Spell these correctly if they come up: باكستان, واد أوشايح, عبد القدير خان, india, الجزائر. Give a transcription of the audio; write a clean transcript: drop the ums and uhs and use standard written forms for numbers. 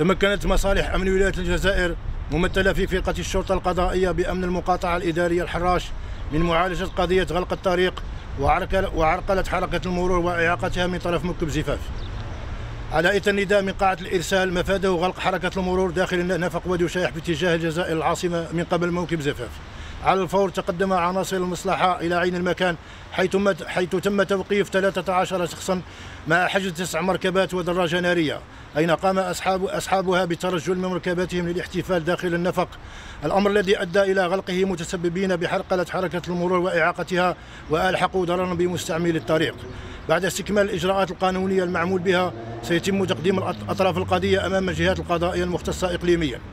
تمكنت مصالح أمن ولاية الجزائر ممثلة في فرقة الشرطة القضائية بأمن المقاطعة الإدارية الحراش من معالجة قضية غلق الطريق وعرقلة حركة المرور وإعاقتها من طرف مكب زفاف. على إثر نداء من قاعة الإرسال مفاده غلق حركة المرور داخل نفق واد أوشايح باتجاه الجزائر العاصمة من قبل موكب زفاف. على الفور تقدم عناصر المصلحة إلى عين المكان حيث تم توقيف 13 شخصا مع حجز 9 مركبات ودراجة نارية، أين قام أصحابها بترجل من مركباتهم للاحتفال داخل النفق، الأمر الذي أدى إلى غلقه متسببين بحرقلة حركة المرور وإعاقتها وألحقوا ضررا بمستعمل الطريق. بعد استكمال الإجراءات القانونية المعمول بها سيتم تقديم أطراف القضية أمام الجهات القضائية المختصة إقليميا.